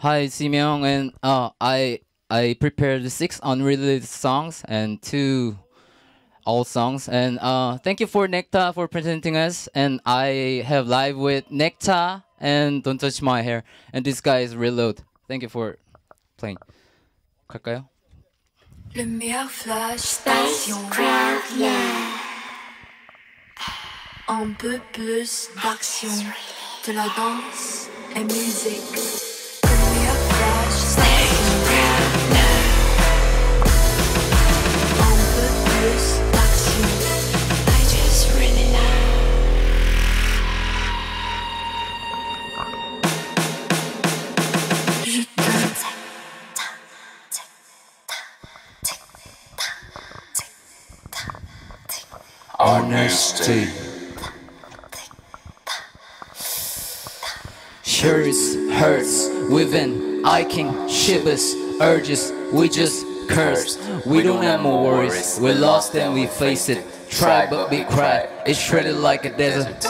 Hi, Simyeong, and I prepared 6 unreleased songs and 2 old songs, and thank you for Necta for presenting us. And I have live with Necta and Don't Touch My Hair, and this guy is Reload. Thank you for playing. 갈까요? Let me out, flash, that's your crowd, yeah. Un peu plus d'action, de la danse et musique. Honesty Shirts, hurts, weaving, aching, shivers, urges, we just curse. We don't have more worries, we're lost and we face it. Try but be cried, it's shredded like a desert.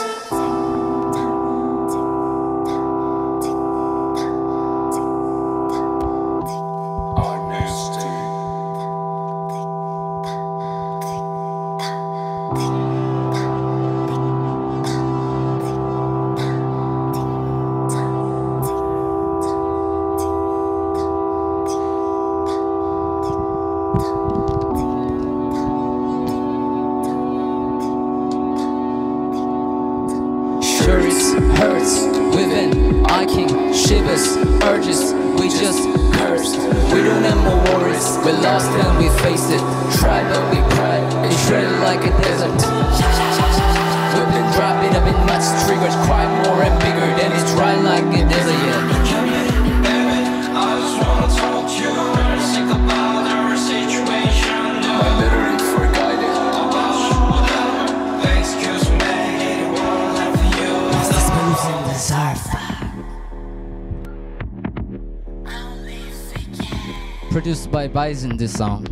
Produced by Bison, this song.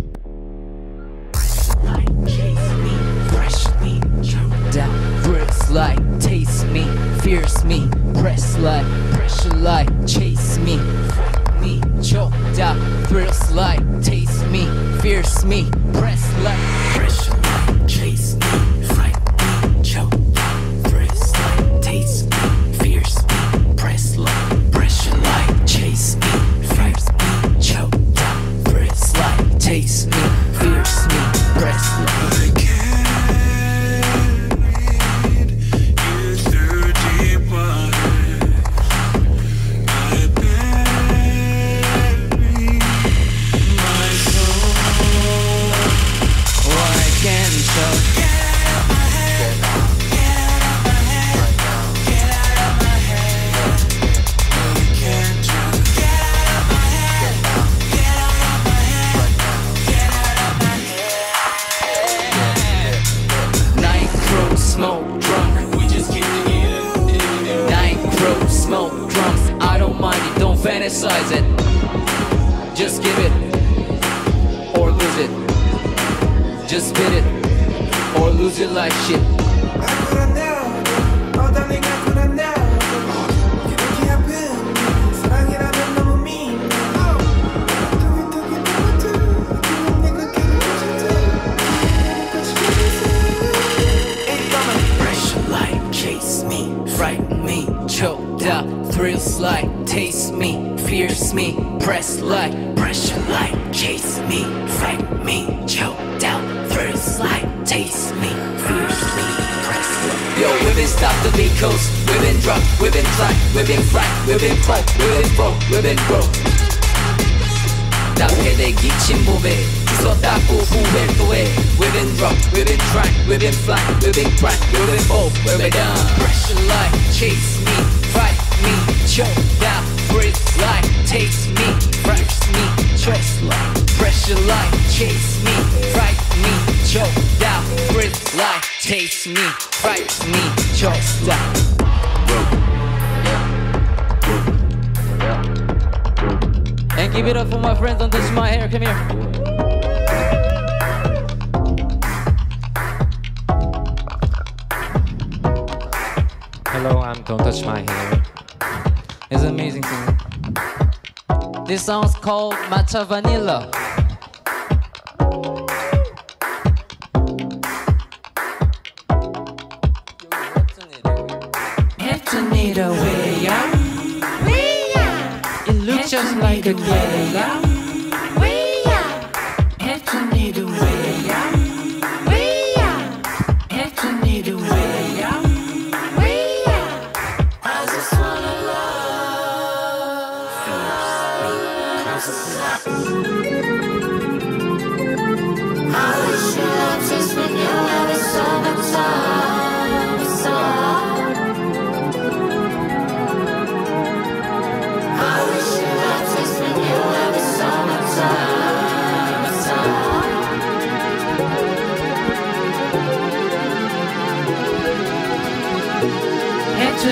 Like kiss me, brush me, choke down, grips like taste me, fierce me, press like pressure like chase me, fuck me, choke down, thrills like taste me, fierce me, press like pressure like chase me, fight me, choke down, thrills like taste me, fierce me, press like pressure like chase me, fierce me, choke. Like taste me, fierce me, breathless. I can't read you through deep water. I bury my soul. Or I can't show. Get out my head, get out my head, get out of my head. I can't just get out of my head. Smoke drunk, we just get together. Nitro, smoke drunks. I don't mind it, don't fantasize it. Just give it or lose it. Just spit it or lose it like shit. I couldn't know, oh darling, I couldn't know. You don't care about 사랑이 라면 너무 mean. Chase me, frighten me, choke down, thrills like, taste me, fierce me, press like, pressure like, chase me, frighten me, choke down, thrills like, taste me, fierce me, press like. Yo, women stop the beat coast, women drunk, women fly, women fly, women fly, women broke, women broke. 답게 내 기침 보배 웃었다고 후회를 또해 Women rock, women track, women fly, women crack, women both, women down Pressure like, chase me, fight me, choke down Breathe like, taste me, press me, dress like Pressure like, chase me, fight me, choke down Breathe like, taste me, fight me, dress like And give it up for my friends, don't touch my hair, come here. Hello, I'm Don't Touch My Hair. It's an amazing thing. This song's called Matcha Vanilla. It looks just like a glare.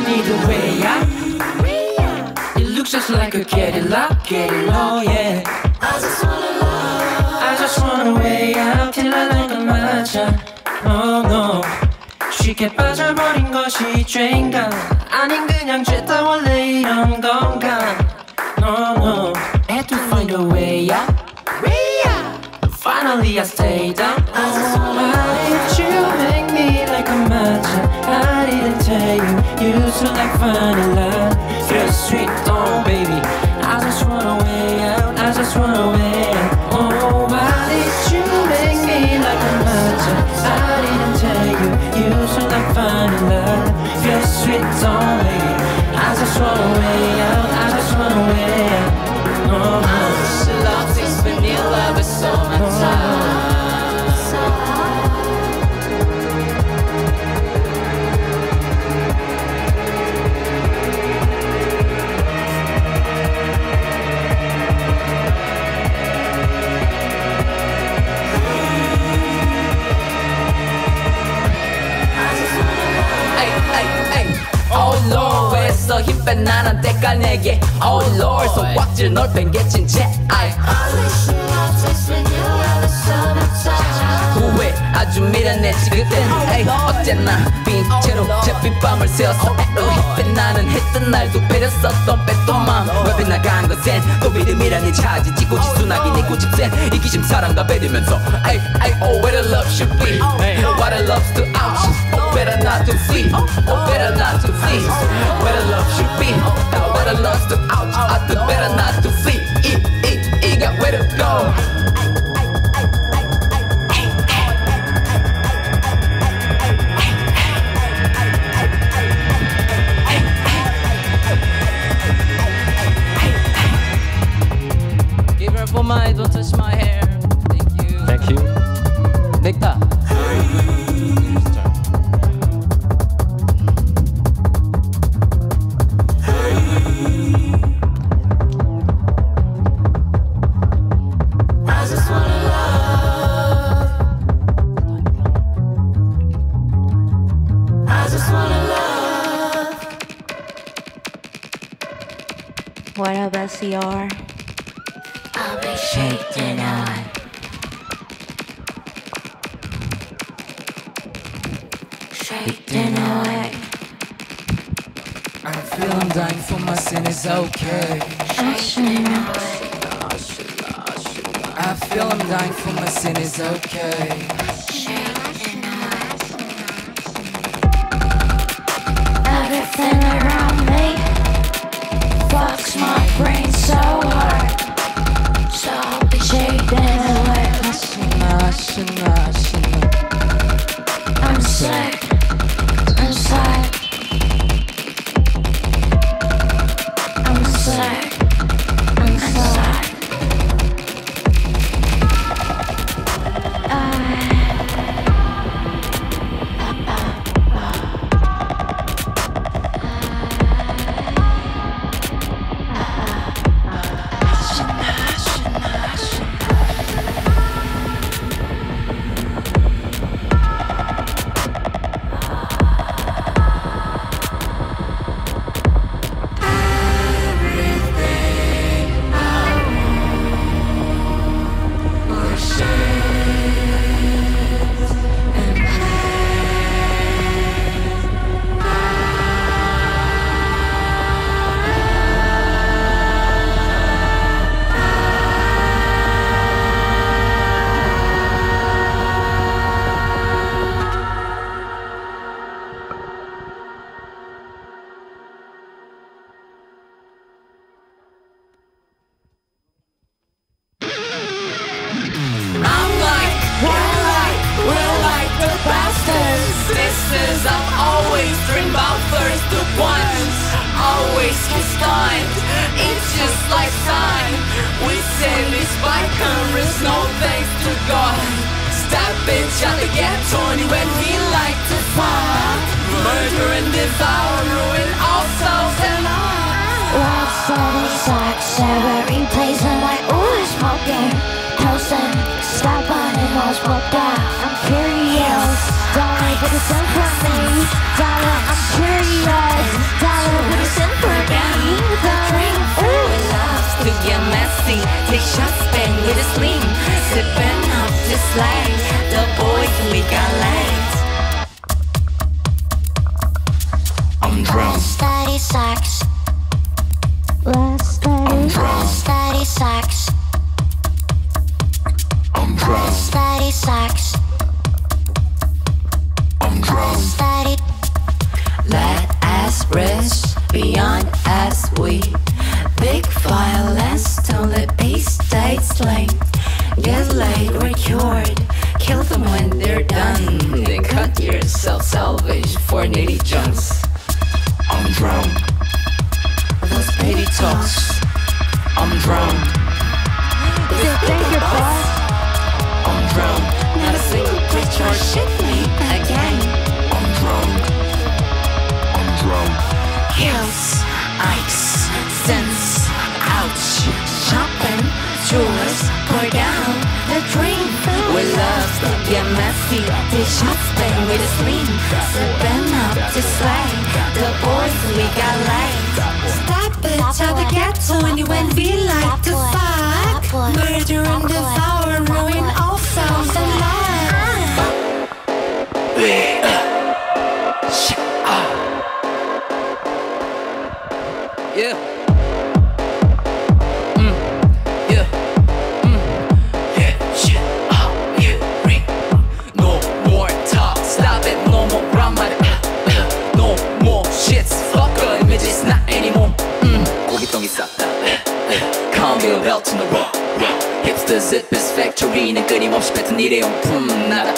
Need a way out. It looks just like a Cadillac, Cadillac, yeah. I just wanna way out. Till I like a matcha. Oh no. 쉽게 빠져버린 것이 죄인가? 아닌 그냥 죄다 원래 이런 건가? No no. Had to find a way out. Finally I stayed down. Why did you make me like a matcha? I didn't tell you, you used to like vanilla. Feel sweet, oh baby, I just wanna way out, I just wanna way out. Oh, why did you make me like a matcha? I didn't tell you, you used to like vanilla. Feel sweet, oh baby, I just wanna way out, I just wanna way out. Oh, I just love this vanilla with so much time. Oh lord, 왜 써 힘 뺀 난한테 까내게. Oh lord, 손꽉질 널 팽개친 채 I wish you loved this when you were the summertime. 후회 아주 미련했지 그땐. 어쨌나 빈 채로 잿빛 밤을 새웠어. 그때 나는 했던 날도 배렸었던 뺏던 맘. 왜 빗나간 것엔 또 믿음이란 이 차지. 찌고 지순하기 내 고집센 이기심 사랑과 배리면서 I, oh where the love should be. What a love's to out. Better not to see, oh better not to see. Where the love should be, oh where the love's to out. I do better not to see. It got where to go. Give her for my Don't Touch My Hair. Thank you. Thank you. Necta. What up, SCR? I'll be shaking on. Shaking on. I feel I'm dying for my sin, it's okay. Shaking on. I feel I'm dying for my sin, it's okay. Shaking on. Everything around me fucks my brain so hard, so I'll be shaking away. I'm sick, is kind. It's just like sun. We send these bikers, no thanks to God. Stop it, try to get Tony when we like to fight. Murder and devour, ruin all souls and I. Love satisfaction, wearing plays and I always smoking. Helson, stop on it, all smoked out. I'm curious, dollar, put a cent for me. Dollar, I'm curious, dollar, put a cent for me. Dollar, ooh, loves to get messy. Take shots, bang with a sling. Sipping up this light, the boys we got light. I'm drunk. Study sucks. Study sucks. I'm drunk. Study sucks. I'm drunk. Study. Let us rest beyond as we. Big violence, don't let peace stay slain. Get laid, recured. Kill them when they're done. Then cut yourself salvage for needy junks. I'm drunk. Those petty talks. I'm drowned. You think you're boss? I'm drowned. Not a single picture or shit me again. I'm drowned. I'm drowned. Hills, ice, sense, ouch. Shopping, jewelers, pour down the dream. We love to get messy. They shot spin with a sling. Sipping up to slide. The boys we got light. Bitch, how the cat's on you when we like to fuck. Murder and devour, ruin all sounds and lies. No more talk, stop it, no more grammar. No more shit, fuck your images, not anymore. Combi belt on the rock. Hipster zippers factory. 는 끊임없이 뱉은 일회용 품 나라.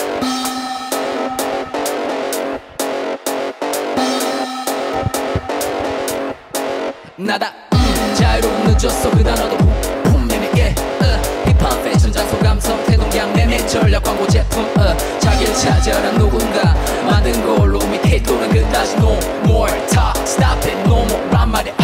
나다. 자유로운 늦었어 그 단어도 품 매매게. 힙합 패션 장소 감성 태동양 매매 전략 광고 제품. 자기를 찾으란 누군가 만든 걸로 밑에 도는 그다지. No more talk, stop it, no more 란 말이야.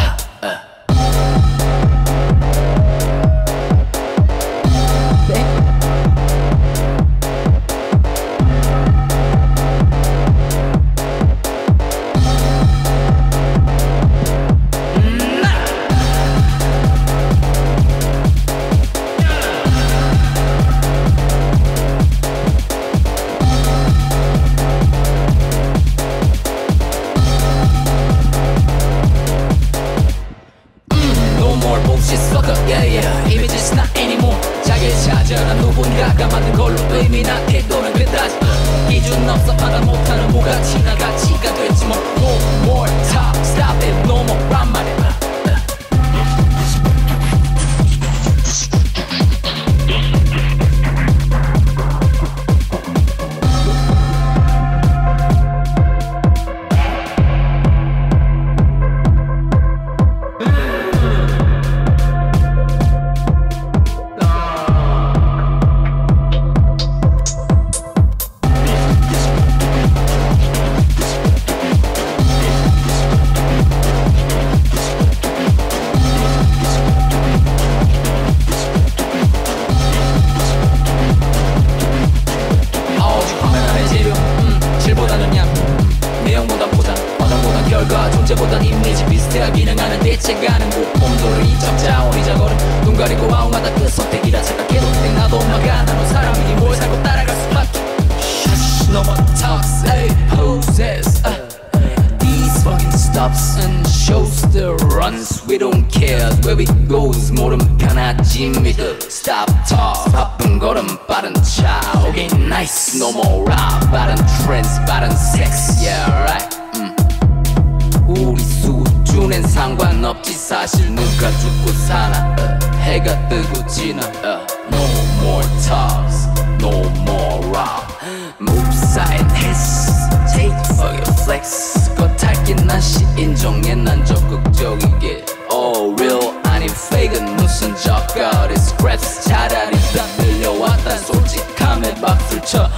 난 시인종에 난 적극적이길 All real 아닌 fake은 무슨 저거리 Scraps 차라리 다 밀려왔단 솔직함에 박수를 쳐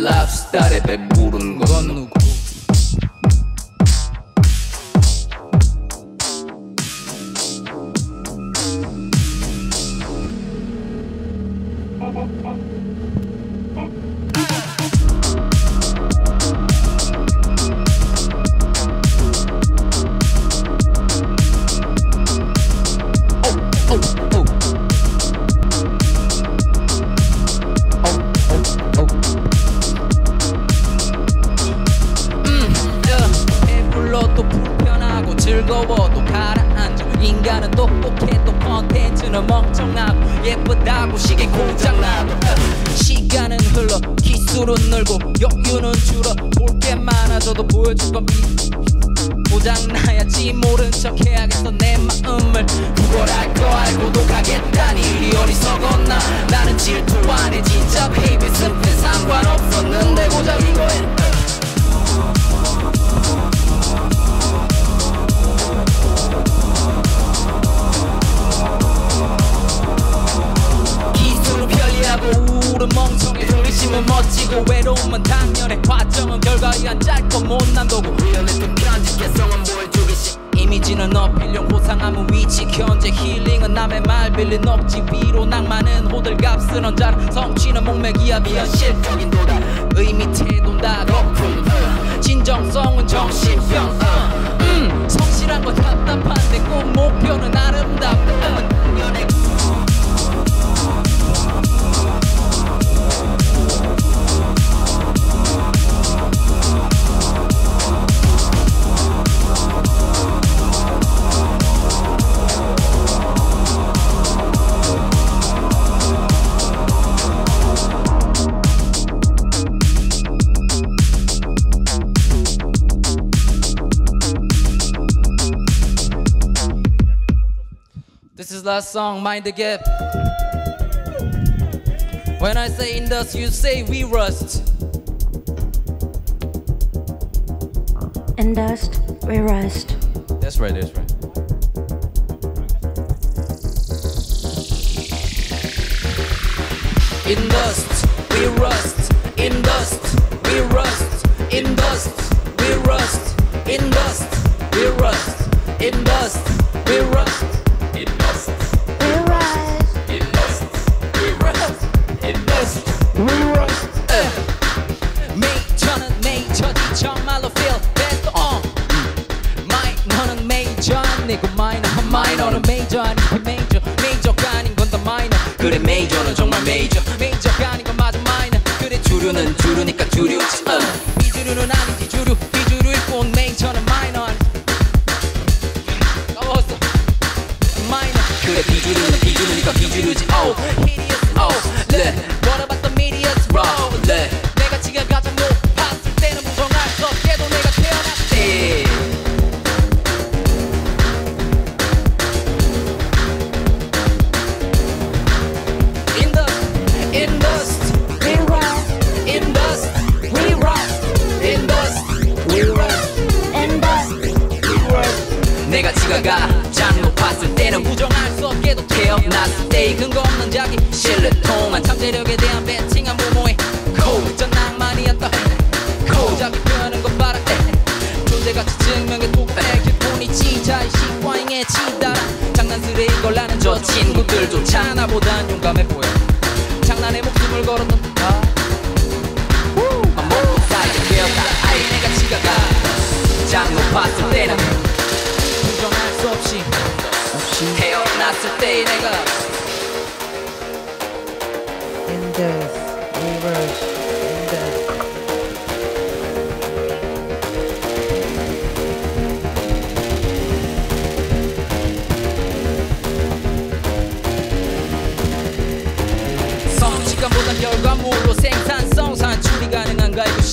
랍스타에 배부른 건 누구? Last song, Mind the Gap. When I say indust, you say we rust. Indust, we rust. That's right, that's right. Indust, we rust. Indust, we rust. Indust, we rust. Indust, we rust. Indust, we rust. 메이저는 정말 메이저 메이저가 아닌 건 맞아 마이너 그래 주류는 주류니까 주류지 비주류는 아니지 주류 비주류일 뿐 메이저는 마이너 아니지 까먹었어 마이너 그래 비주류는 비주류니까 비주류지 oh hideous oh let what about the media's raw let 내가 지금 가장 높았을 때는 부정할 수 없게도 내가 태어날 때 가장 높았을 때는 부정할 수 없게도 태어났을 때의 근거 없는 자기 실을 통한 잠재력에 대한 배팅한 부모의 고전 낭만이었던 고작이 변하는 것 봐라 존재같이 증명해두고 기분이 지자의 시과잉에 치달아 장난스레인 걸 나는 저 친구들조차 나보단 용감해 보여 장난에 목숨을 걸었던 다 맘먹고 사이에 깨어나 아예 내가 지가가 가장 높았을 때는 태어났을 때의 내가 In this, we rush, in this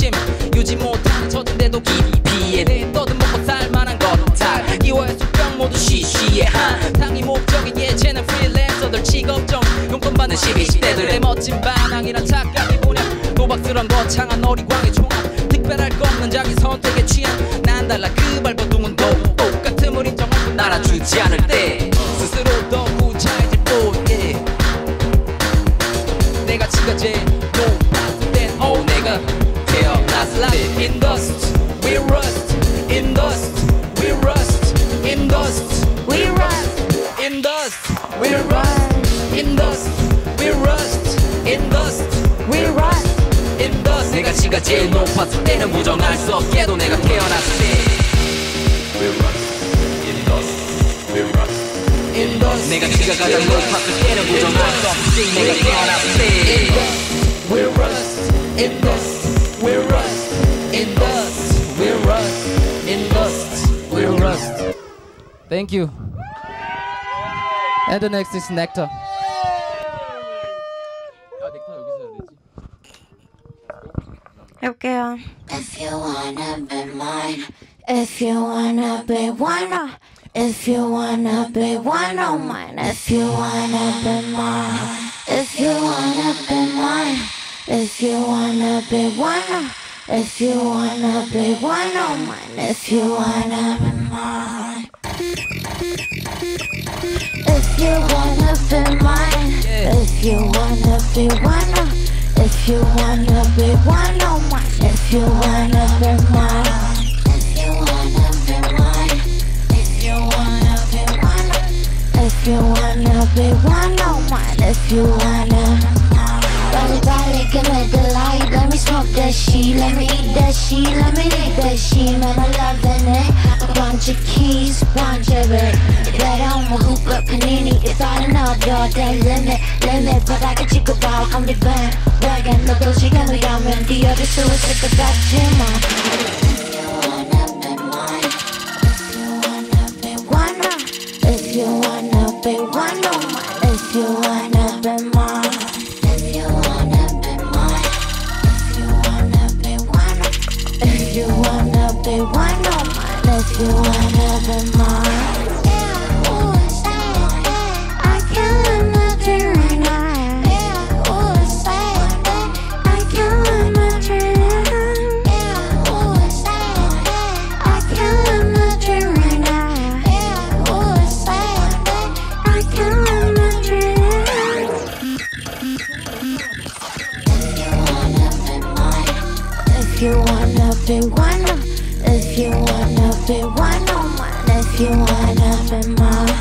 욕심 유지 못한 젖은데도 깊이 내 떠듬어 살만한 것탈 이월 숙병 모두 쉬쉬해 한탕이 목적인 예체능 프리랜서들 직업 좀 용돈 받는 12시대들의 멋진 반항이란 착각이 뭐냐 노박스런 거창한 어리광의 종합 특별할 거 없는 자기 선택에 취한 난 달라 그 발버둥은 더욱 똑같음을 인정하고 날아주지 않을 때 스스로 더 무차해질 뿐 내가 지가 제일 높았을 땐 oh 내가 태어났을 때 In dust, we rust In dust, we rust In dust, we rust In dust, we rust In dust, we rust In dust, we rust In dust 내가 지가 제일 높았을 때는 부정할 수 없게도 내가 태어났을 때 We rust In dust, we rust 내가 지가 가장 높았을 때는 부정할 수 없지 내가 태어났을 때 We're rust in dust We're rust in dust We're rust in dust We're rust Thank you And the next is Necta 해볼게요 If you wanna be mine If you wanna be one If you wanna be one of mine, if you wanna be mine, if you wanna be mine, if you wanna be one, if you wanna be one of mine, if you wanna be mine, if you wanna be mine, if you wanna be one, if you wanna be one of mine, if you wanna be mine. If you wanna be one on one, if you wanna Body body, give me the light Let me smoke that shit, let me eat that shit Let me lick that shit, man, I'm loving it Want your keys, want your bread That I'm a hooper, panini It's all enough, you're that limit, limit 바닥에 찍고 봐, I'm the band Wagon, 너도 시간을 가면 The other two is like a bad gym If you wanna be mine, if you wanna be mine, if you wanna be one, if you wanna be one of mine, if you wanna be mine. Yeah, oh, it's sad. I can't let nothing right now. Yeah, oh, it's sad. I can't let nothing right now. Yeah, oh, it's sad. I can't let nothing right now. Yeah, oh, it's sad. I can't let If you wanna be one, if you wanna be one on one, if you wanna be mine,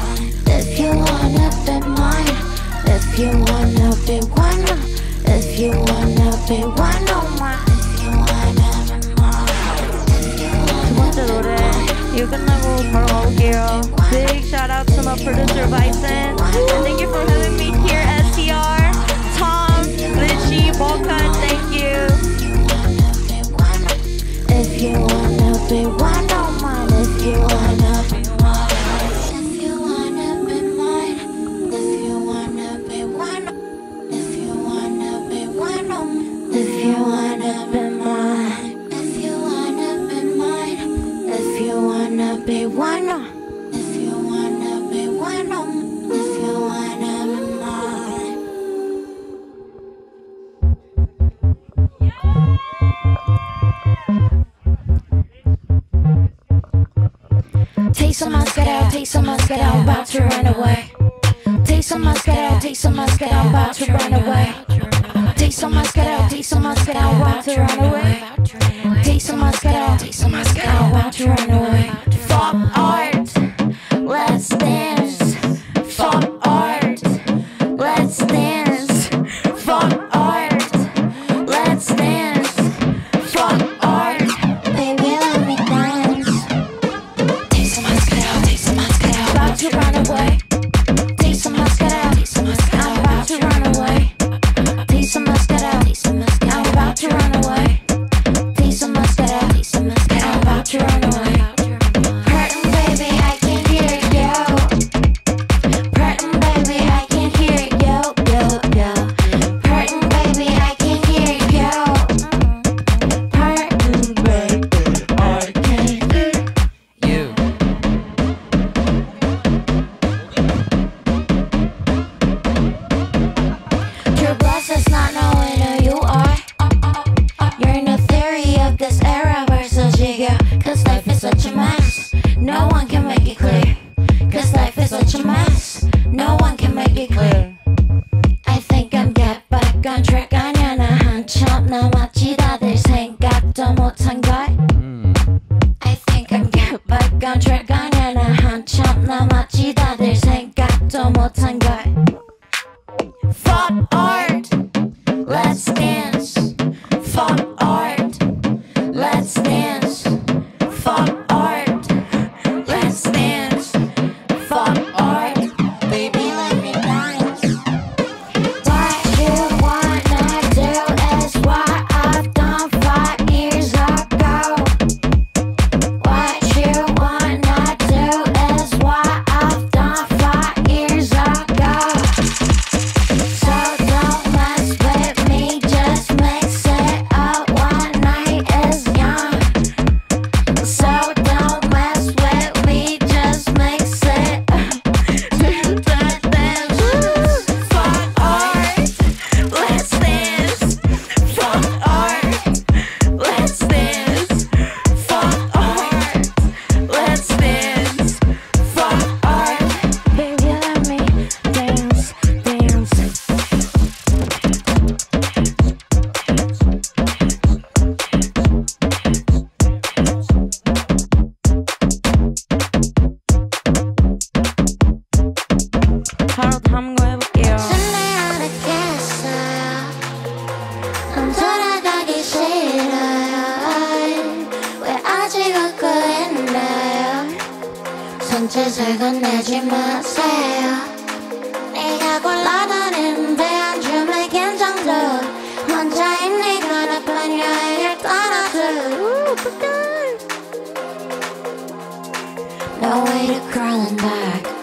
if you wanna be mine, if you wanna be one, if you wanna be one on one, if you wanna be mine. 두 번째 노래 이거 끝나고 바로 가볼게요. Big shout out to my producer Bison, and thank you for having me here. S T R, Tom, Litchi, Bolkan, thank you. If you wanna be one of mine, if you wanna be mine, if you wanna be mine, if you wanna be one, if you wanna be one of mine, if you wanna be mine, if you wanna be mine, if you wanna be one, if you wanna be one of mine, if you wanna be mine. Take some mask out, take some mask out, I'm about to run away. Take some mask out, take some mask out, I'm about to run away. Take some mask out, take some mask out, I'm about to run away. Take some mask out, take some mask out, I'm about to run away. Fuck art, let's dance. Fuck art, let's dance. Fuck art, let's dance. Fuck art. Take some mascara, I'm about to run away. 내지 마세요. 네가 골라둔 인베 안 주면 긴장도 혼자인 네가 나쁜 여행을 떠나도 No way to crawling back.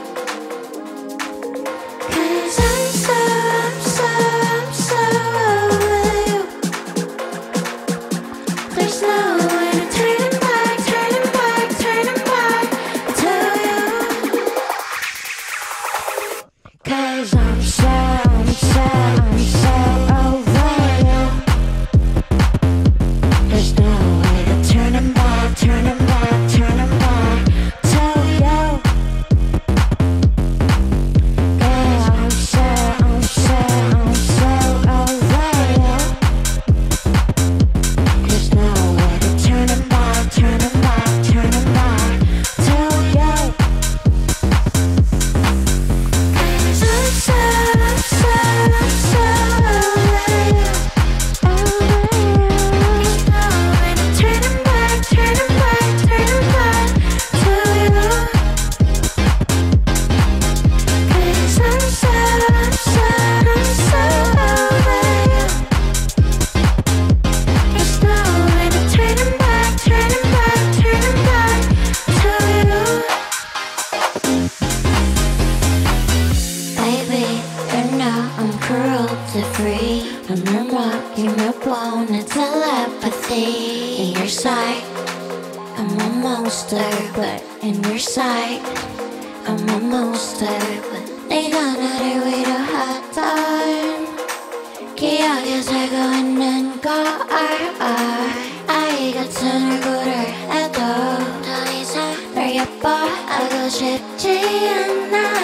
I go 싶지 않아